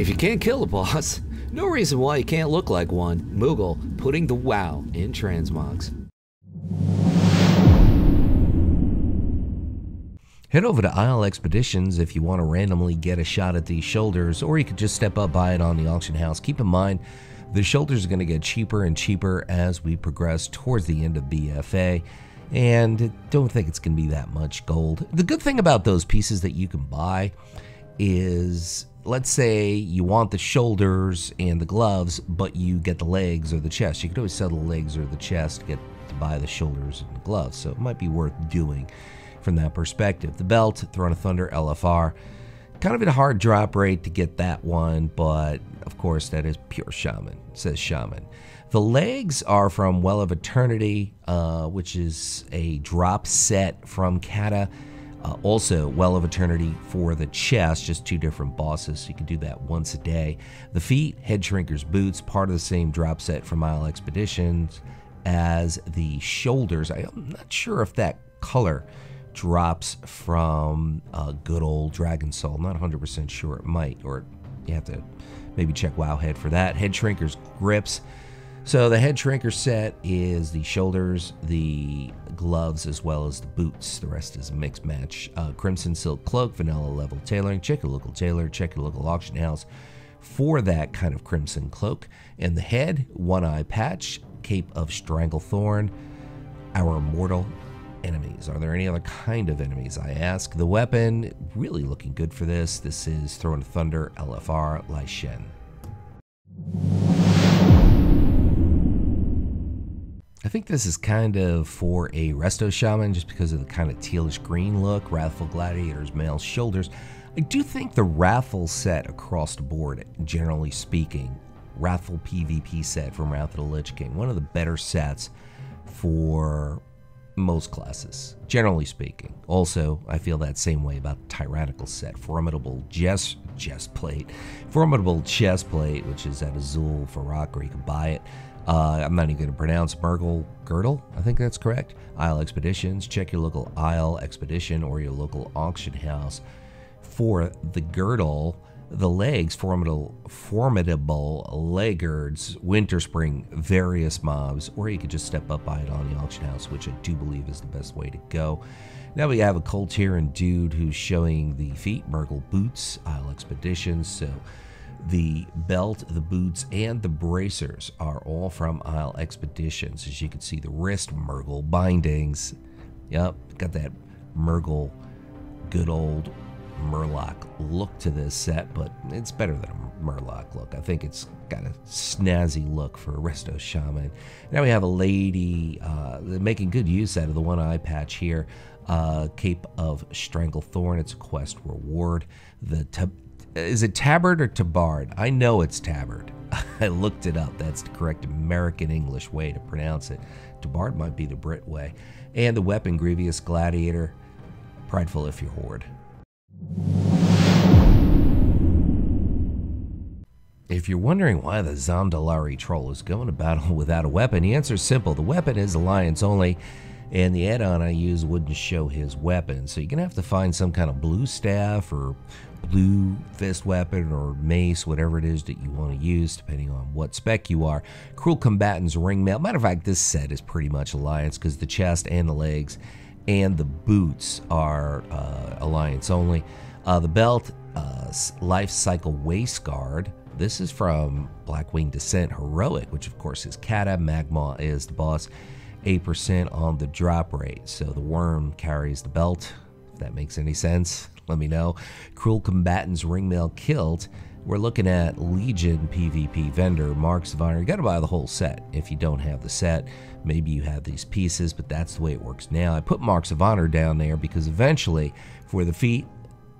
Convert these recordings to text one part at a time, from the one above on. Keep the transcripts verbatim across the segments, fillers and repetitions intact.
If you can't kill the boss, no reason why you can't look like one. Moogle putting the wow in transmogs. Head over to Isle Expeditions if you want to randomly get a shot at these shoulders, or you could just step up, buy it on the auction house. Keep in mind, the shoulders are going to get cheaper and cheaper as we progress towards the end of B F A, and don't think it's going to be that much gold. The good thing about those pieces that you can buy is, let's say you want the shoulders and the gloves, but you get the legs or the chest. You could always sell the legs or the chest to get to buy the shoulders and the gloves, so it might be worth doing from that perspective. The belt, Throne of Thunder, L F R, kind of at a hard drop rate to get that one, but of course that is pure Shaman. It says Shaman. The legs are from Well of Eternity, uh, which is a drop set from Kata. Uh, also, Well of Eternity for the chest, just two different bosses, so you can do that once a day. The feet, Headshrinker's boots, part of the same drop set from Isle Expeditions as the shoulders. I'm not sure if that color drops from uh, good old Dragon Soul. I'm not one hundred percent sure, it might, or you have to maybe check Wowhead for that. Headshrinker's grips. So the Headshrinker set is the shoulders, the gloves, as well as the boots. The rest is a mixed match. Uh, Crimson silk cloak, vanilla level tailoring. Check your local tailor, check your local auction house for that kind of crimson cloak. And the head, one eye patch, Cape of Stranglethorn, our immortal enemies. Are there any other kind of enemies, I ask? The weapon, really looking good for this. This is Throne of Thunder, L F R, Lei Shen. I think this is kind of for a Resto Shaman, just because of the kind of tealish green look. Wrathful Gladiators, male shoulders. I do think the Wrathful set across the board, generally speaking, Wrathful P V P set from Wrath of the Lich King, one of the better sets for most classes, generally speaking. Also, I feel that same way about the Tyrannical set. Formidable chest, chest plate. Formidable chest plate, which is at Azul for rock, or you can buy it. Uh, I'm not even going to pronounce Murgle Girdle. I think that's correct. Isle Expeditions. Check your local Isle Expedition or your local auction house for the girdle. The legs, formidable, formidable leggards, winter, spring, various mobs, or you could just step up, buy it on the auction house, which I do believe is the best way to go. Now we have a Kul Tiran dude who's showing the feet, Murgle boots, Isle Expeditions. So the belt, the boots, and the bracers are all from Isle Expeditions. As you can see, the wrist, Murgle bindings. Yep, got that Murgle, good old Murloc look to this set, but it's better than a Murloc look. I think it's got a snazzy look for a Resto Shaman. Now we have a lady uh, making good use out of the one eye patch here. Uh, Cape of Stranglethorn, it's a quest reward. The tab is it tabard or tabard? I know it's tabard. I looked it up. That's the correct American English way to pronounce it. Tabard might be the Brit way. And the weapon, Grievous Gladiator, prideful if you're Horde. If you're wondering why the Zamdalari troll is going to battle without a weapon, the answer is simple. The weapon is alliance only, and the add-on I use wouldn't show his weapon. So you're going to have to find some kind of blue staff or blue fist weapon or mace, whatever it is that you want to use, depending on what spec you are. Cruel Combatant's ringmail. Matter of fact, this set is pretty much alliance because the chest and the legs and the boots are uh, alliance only. Uh, the belt, uh, Life Cycle Waist Guard. This is from Blackwing Descent Heroic, which of course is Kata. Magma is the boss. eight percent on the drop rate. So the worm carries the belt. If that makes any sense, let me know. Cruel Combatant's ringmail kilt. We're looking at Legion P V P vendor, Marks of honor. You gotta buy the whole set. If you don't have the set, maybe you have these pieces, but that's the way it works now. I put Marks of Honor down there because eventually for the feet,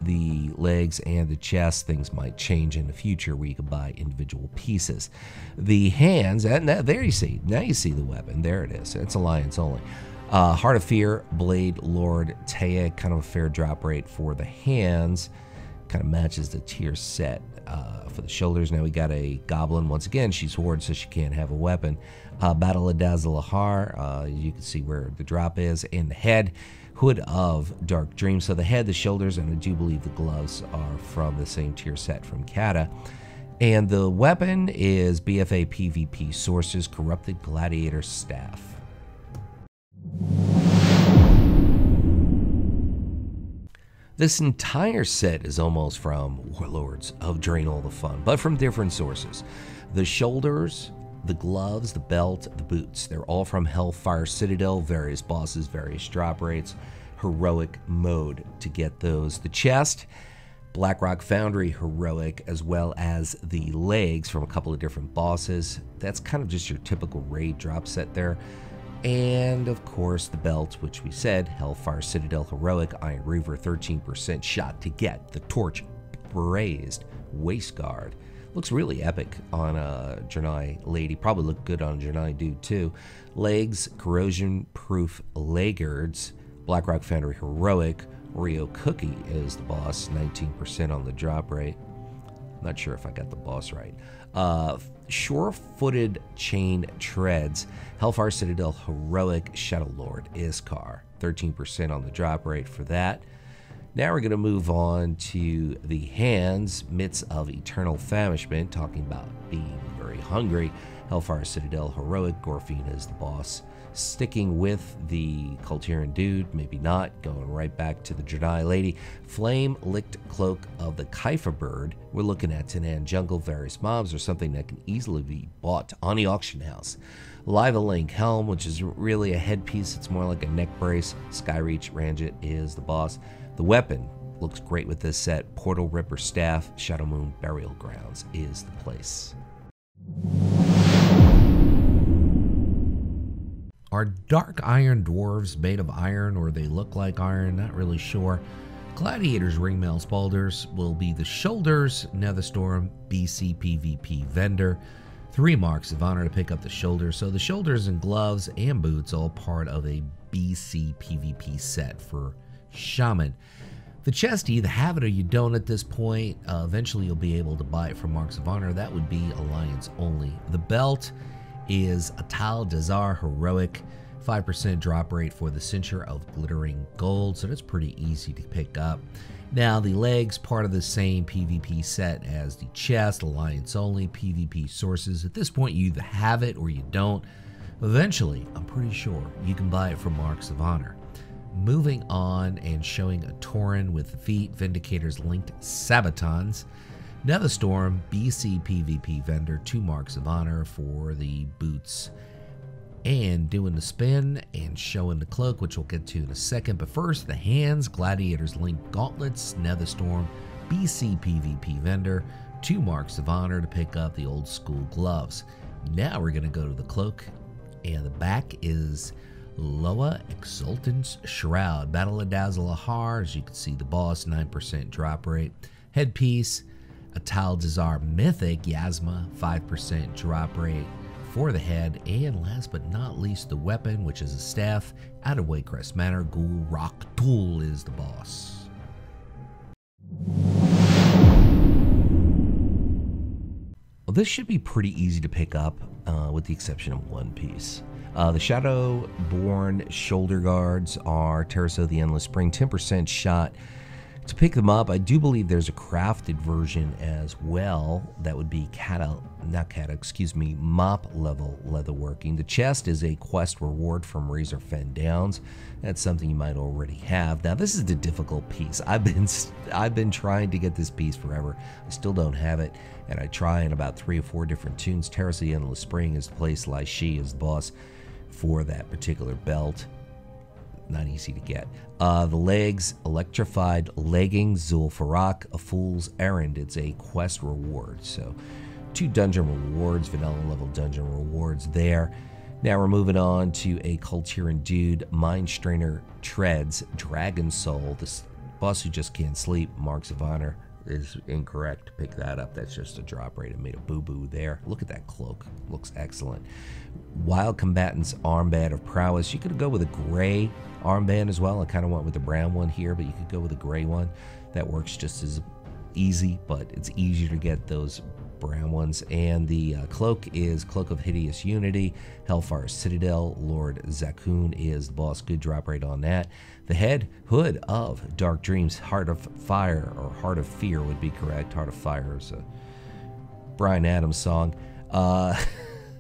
the legs, and the chest, things might change in the future where you can buy individual pieces. The hands, and now, there you see, now you see the weapon. There it is. It's alliance only. Uh, Heart of Fear, Blade Lord Taya, kind of a fair drop rate for the hands. Kind of matches the tier set uh, for the shoulders. Now we got a goblin. Once again, she's Horde, so she can't have a weapon. Uh, Battle of Dazar'alor, uh, you can see where the drop is. And the head, Hood of Dark Dreams. So the head, the shoulders, and I do believe the gloves are from the same tier set from Kata. And the weapon is B F A P V P sources Corrupted Gladiator Staff. This entire set is almost from Warlords of Drain All the Fun, but from different sources. The shoulders, the gloves, the belt, the boots, they're all from Hellfire Citadel, various bosses, various drop rates, heroic mode to get those. The chest, Blackrock Foundry heroic, as well as the legs from a couple of different bosses. That's kind of just your typical raid drop set there. And of course the belt, which we said, Hellfire Citadel heroic, Iron Reaver thirteen percent shot to get, the torch braised, waist guard. Looks really epic on a Draenei lady, probably looked good on a Draenei dude too. Legs, corrosion proof leggards, Blackrock Foundry heroic, Rio Cookie is the boss, nineteen percent on the drop rate. Not sure if I got the boss right. Uh, Sure-footed chain treads, Hellfire Citadel heroic, Shadow Lord Iskar, thirteen percent on the drop rate for that. Now we're going to move on to the hands, Mitts of Eternal Famishment, talking about being very hungry. Hellfire Citadel heroic, Gorfina is the boss. Sticking with the Kul Tiran dude, maybe not, going right back to the Draenei lady. Flame Licked Cloak of the Kaifa Bird. We're looking at Tanan Jungle, various mobs, or something that can easily be bought on the auction house. Liva Link Helm, which is really a headpiece, it's more like a neck brace. Skyreach Ranjit is the boss. The weapon looks great with this set. Portal Ripper Staff, Shadow Moon Burial Grounds is the place. Are dark iron dwarves made of iron, or they look like iron? Not really sure. Gladiators ringmail spalders will be the shoulders. Netherstorm, B C P V P vendor. Three marks of honor to pick up the shoulders. So the shoulders and gloves and boots all part of a B C P V P set for Shaman. The chest, you either have it or you don't at this point. Uh, eventually you'll be able to buy it from Marks of Honor. That would be Alliance only. The belt is Battle of Dazar'alor heroic, five percent drop rate for the Cincture of Glittering Gold, so that's pretty easy to pick up. Now the legs, part of the same P V P set as the chest, Alliance only, P V P sources. At this point you either have it or you don't. Eventually, I'm pretty sure you can buy it from Marks of Honor. Moving on and showing a Tauren with feet, Vindicator's linked Sabatons. Netherstorm, B C P V P vendor, two marks of honor for the boots. And doing the spin and showing the cloak, which we'll get to in a second. But first, the hands, Gladiator's linked gauntlets, Netherstorm, B C P V P vendor, two marks of honor to pick up the old school gloves. Now we're going to go to the cloak, and the back is Loa Exultant's Shroud, Battle of Dazar'alor, as you can see the boss, nine percent drop rate. Headpiece, Atal Dazar Mythic, Yasma, five percent drop rate for the head. And last but not least, the weapon, which is a staff, out of Waycrest Manor, Gul Raktul is the boss. Well, this should be pretty easy to pick up, uh, with the exception of one piece. Uh, the Shadowborn shoulder guards are Terraso the Endless Spring, ten percent shot to pick them up. I do believe there's a crafted version as well. That would be Kata, not Kata, excuse me, mop level leatherworking. The chest is a quest reward from Razor Fen Downs. That's something you might already have. Now this is the difficult piece. I've been I've been trying to get this piece forever. I still don't have it, and I try in about three or four different tunes. Terrace of the Endless Spring is the place. Lai Shi is the boss for that particular belt. Not easy to get. Uh, the legs, Electrified Leggings, Zul'Farak, A Fool's Errand. It's a quest reward. So two dungeon rewards, vanilla level dungeon rewards there. Now we're moving on to a Kul Tiran dude, Mind Strainer Treads, Dragon Soul. This boss who just can't sleep, Marks of Honor is incorrect. Pick that up. That's just a drop rate. It made a boo-boo there. Look at that cloak. Looks excellent. Wild Combatant's Armband of Prowess. You could go with a gray armband as well. I kind of went with the brown one here, but you could go with a gray one. That works just as easy, but it's easier to get those brown ones. And the uh, cloak is Cloak of Hideous Unity, Hellfire Citadel, Lord Zakun is the boss, good drop rate on that. The head, Hood of Dark Dreams, Heart of Fire, or Heart of Fear would be correct. Heart of Fire is a Bryan Adams song. Uh,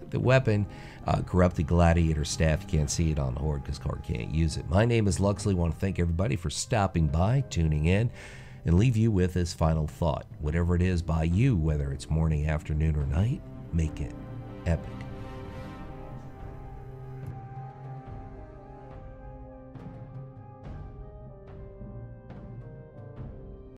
the weapon, uh, Corrupted Gladiator Staff. You can't see it on Horde because Card can't use it. My name is Luxley. I want to thank everybody for stopping by, tuning in, and leave you with this final thought. Whatever it is by you, whether it's morning, afternoon, or night, make it epic.